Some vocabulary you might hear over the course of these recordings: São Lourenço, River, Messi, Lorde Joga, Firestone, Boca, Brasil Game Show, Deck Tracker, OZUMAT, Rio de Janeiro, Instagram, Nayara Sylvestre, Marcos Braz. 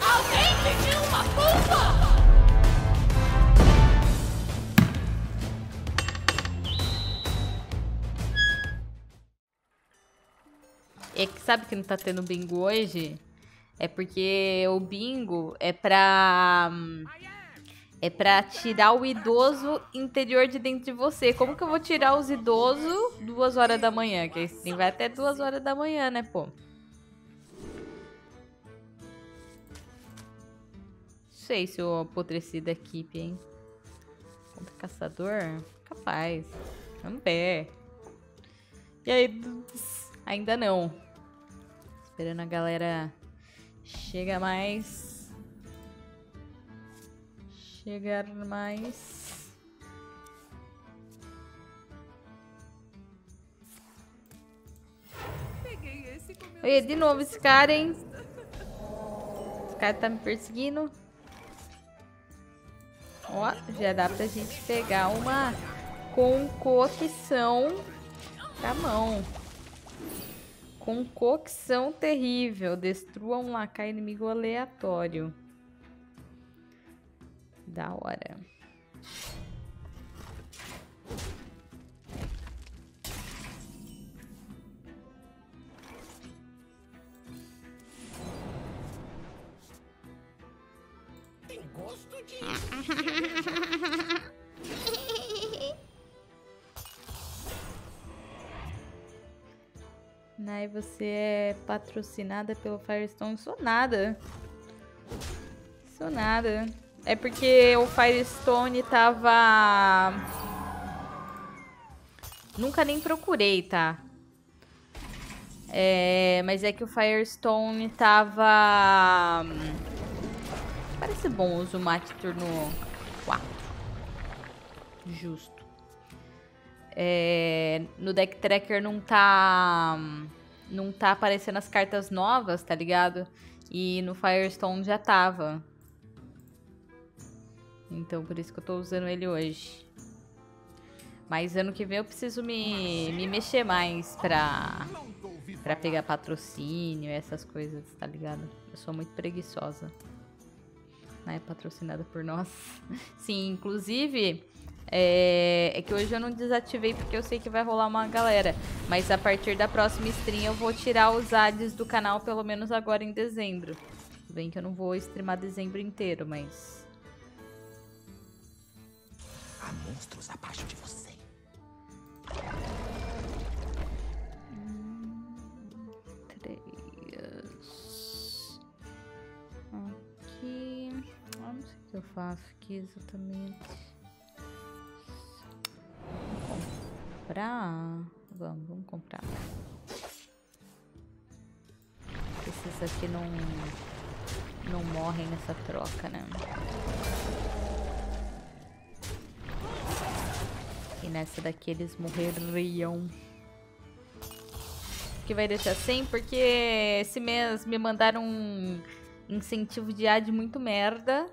Alguém pediu uma culpa? É que sabe que não tá tendo bingo hoje? É porque o bingo é pra... é pra tirar o idoso interior de dentro de você. Como que eu vou tirar os idosos 2 horas da manhã? Que assim vai até 2 horas da manhã, né, pô? Não sei se eu apodreci da equipe, hein? Contra caçador? Capaz. Vamos ver. E aí? Ainda não. Esperando a galera chegar mais. Chegar mais. Peguei esse com meu... Olha, de novo esse cara, hein? Esse cara tá me perseguindo. Ó, já dá pra gente pegar uma concocção da mão. Concocção terrível. Destrua um lacaio inimigo aleatório. Da hora. Tem gosto de... Nai, você é patrocinada pelo Firestone? Sou nada. Sou nada. É porque o Firestone tava... Nunca nem procurei, tá? É... mas é que o Firestone tava... Parece bom o Zumate turno 4. Justo. É... no Deck Tracker não tá... não tá aparecendo as cartas novas, tá ligado? E no Firestone já tava. Então, por isso que eu tô usando ele hoje. Mas ano que vem eu preciso me mexer mais pra pegar patrocínio, essas coisas, tá ligado? Eu sou muito preguiçosa. Não é patrocinada por nós. Sim, inclusive, é que hoje eu não desativei porque eu sei que vai rolar uma galera. Mas a partir da próxima stream eu vou tirar os ads do canal, pelo menos agora em dezembro. Tudo bem que eu não vou streamar dezembro inteiro, mas... há monstros abaixo de você. Três. Aqui. Ah, não sei o que eu faço aqui exatamente. Vamos comprar. Vamos comprar. Esses aqui não morrem nessa troca, né? E nessa daqui eles morreriam. Que vai deixar sem, porque esse mês me mandaram um incentivo de ad muito merda.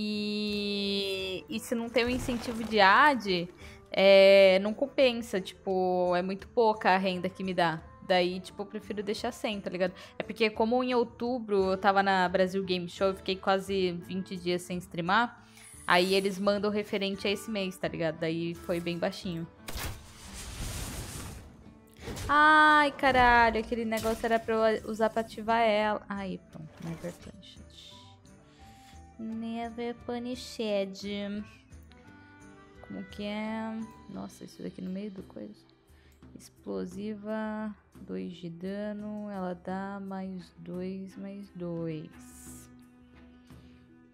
E se não tem um incentivo de ad, não compensa. Tipo, é muito pouca a renda que me dá. Daí, tipo, eu prefiro deixar sem, tá ligado? É porque como em outubro eu tava na Brasil Game Show, eu fiquei quase 20 dias sem streamar. Aí eles mandam referente a esse mês, tá ligado? Daí foi bem baixinho. Ai, caralho. Aquele negócio era pra eu usar pra ativar ela. Aí, pronto. Never punished. Never punished. Como que é? Nossa, isso daqui no meio do coisa. Explosiva. 2 de dano. Ela dá mais 2, mais 2.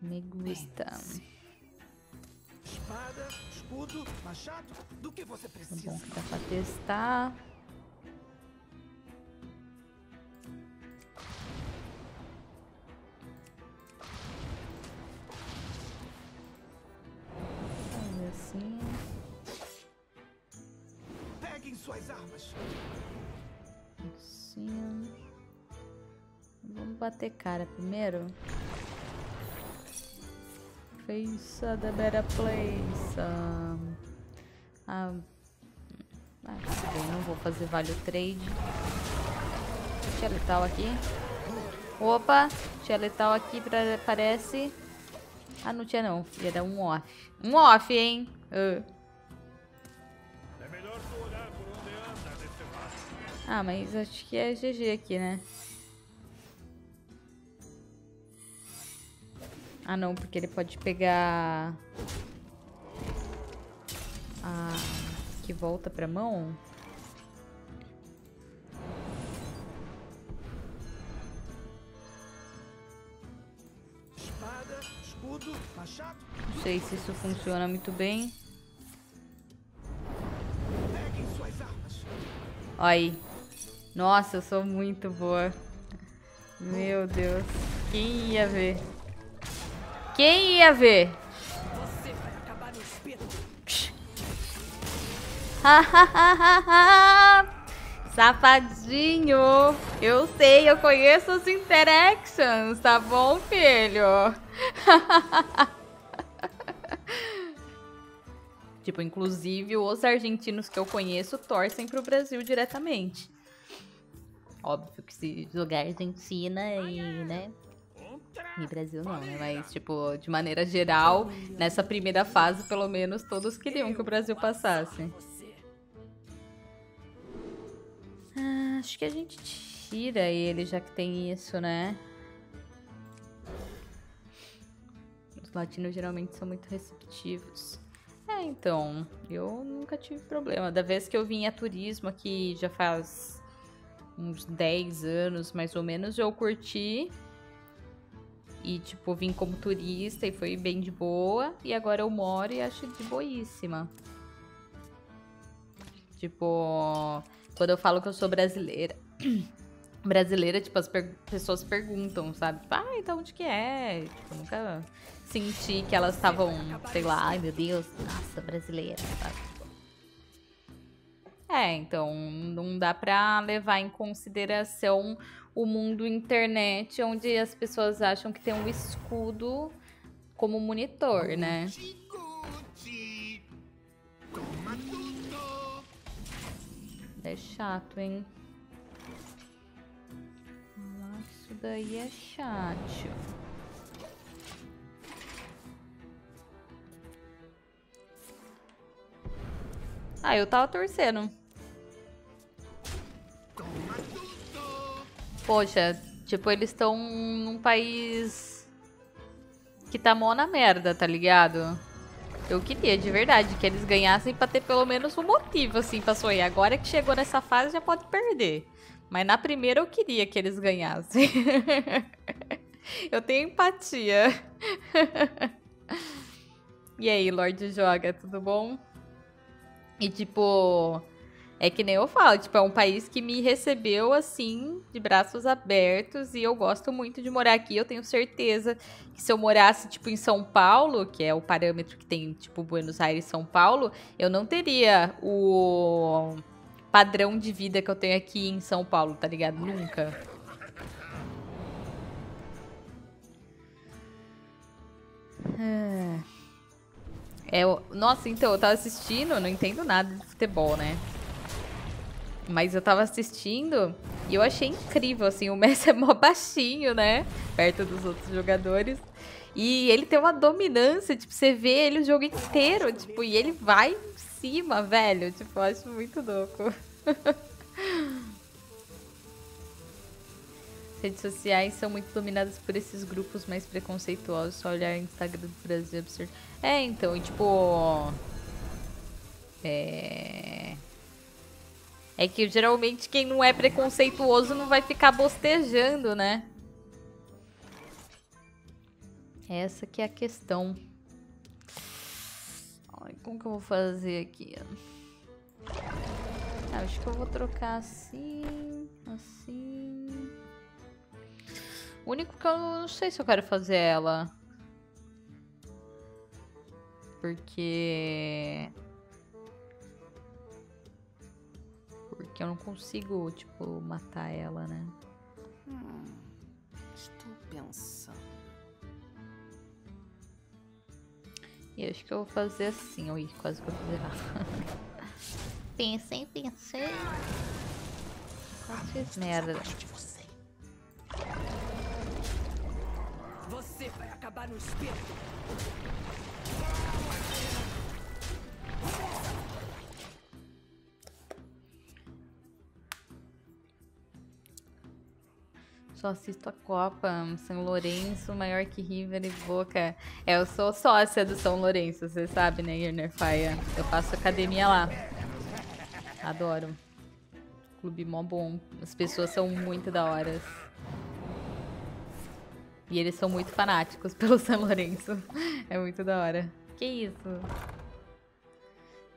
Me gusta. Espada, escudo, machado, do que você precisa. Bom, dá pra testar. Fazer assim. Peguem suas armas. Assim. Vamos bater cara primeiro. Face the better place. Não vou fazer value trade. Deixa ele tal aqui. Opa, tinha letal aqui, parece. Ah, não tinha não. Ia dar um off. Um off, hein? Ah, mas acho que é GG aqui, né? Ah, não, porque ele pode pegar... Ah, que volta pra mão. Espada, escudo, machado. Não sei se isso funciona muito bem. Peguem suas armas. Olha aí. Nossa, eu sou muito boa. Meu Deus. Quem ia ver? Quem ia ver? Você vai acabar no espeto. Safadinho. Eu sei, eu conheço os interactions, tá bom, filho? Tipo, inclusive, os argentinos que eu conheço torcem pro Brasil diretamente. Óbvio que se jogar Argentina e, né? E Brasil não, né? Mas, tipo, de maneira geral, nessa primeira fase, pelo menos, todos queriam que o Brasil passasse. Ah, acho que a gente tira ele, já que tem isso, né? Os latinos geralmente são muito receptivos. É, então, eu nunca tive problema. Da vez que eu vim a turismo aqui, já faz uns 10 anos, mais ou menos, eu curti... E, tipo, vim como turista e foi bem de boa. E agora eu moro e acho de boíssima. Tipo, quando eu falo que eu sou brasileira... brasileira, tipo, as pessoas perguntam, sabe? Tipo, ah, então onde que é? Tipo, eu nunca senti que elas estavam, sei lá, ai meu Deus, nossa, brasileira, sabe? É, então, não dá pra levar em consideração... o mundo internet, onde as pessoas acham que tem um escudo como monitor, né? É chato, hein? Isso daí é chato. Ah, eu tava torcendo. Poxa, tipo, eles estão num país que tá mó na merda, tá ligado? Eu queria, de verdade, que eles ganhassem pra ter pelo menos um motivo, assim, pra sonhar. Agora que chegou nessa fase, já pode perder. Mas na primeira eu queria que eles ganhassem. Eu tenho empatia. E aí, Lorde Joga, tudo bom? E tipo... É que nem eu falo, tipo, é um país que me recebeu, assim, de braços abertos e eu gosto muito de morar aqui. Eu tenho certeza que se eu morasse, tipo, em São Paulo, que é o parâmetro que tem, tipo, Buenos Aires e São Paulo, eu não teria o padrão de vida que eu tenho aqui em São Paulo, tá ligado? Nunca. É, nossa, então, eu tava assistindo, eu não entendo nada de futebol, né? Mas eu tava assistindo e eu achei incrível, assim, o Messi é mó baixinho, né? Perto dos outros jogadores. E ele tem uma dominância, tipo, você vê ele o jogo inteiro, tipo, e ele vai em cima, velho. Tipo, eu acho muito louco. Redes sociais são muito dominadas por esses grupos mais preconceituosos. Só olhar o Instagram do Brasil é absurdo. É, então, e tipo... É que geralmente quem não é preconceituoso não vai ficar bostejando, né? Essa que é a questão. Ai, como que eu vou fazer aqui? Ah, acho que eu vou trocar assim, assim. O único que eu não sei se eu quero fazer ela. Porque eu não consigo, tipo, matar ela, né? Estou pensando. E acho que eu vou fazer assim. Ui, quase que eu fiz errado. Pensei. Quase fiz merda. Você vai acabar no espeto. Só assisto a Copa, São Lourenço, maior que River e Boca. É, eu sou sócia do São Lourenço, você sabe, né, Irnerfaia? Eu faço academia lá. Adoro. Clube mó bom. As pessoas são muito da hora. E eles são muito fanáticos pelo São Lourenço. É muito da hora. Que isso?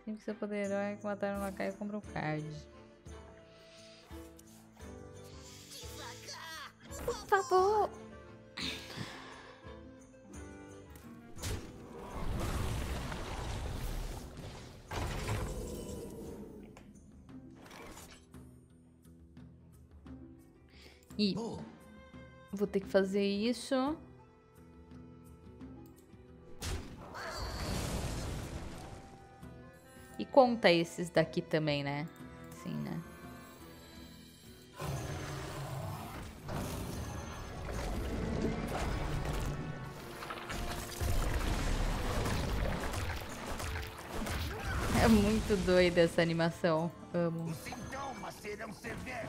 Sempre que seu poder herói matar um lacaio, compra um card. Por favor! E vou ter que fazer isso. E conta esses daqui também, né? Sim, né? É muito doida essa animação. Amo. Os sintomas serão severos.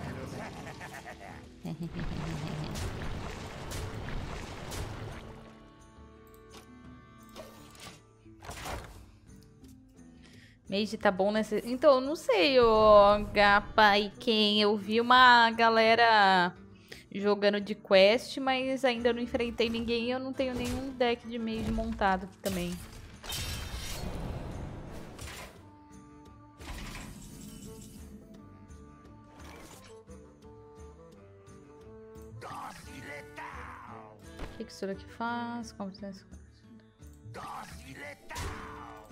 Meiji tá bom nesse... Então, eu não sei, ô Gapa e quem. Eu vi uma galera jogando de quest, mas ainda não enfrentei ninguém e eu não tenho nenhum deck de Meiji montado aqui também. O que será que faz? Como que faz? Dose letal!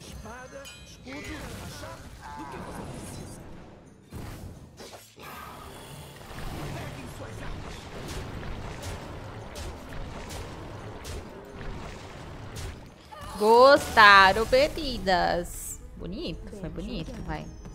Espada, escudo, machado, do que você precisa. Peguem suas armas. Gostaram, bebidas? Bonito, foi bonito, vai.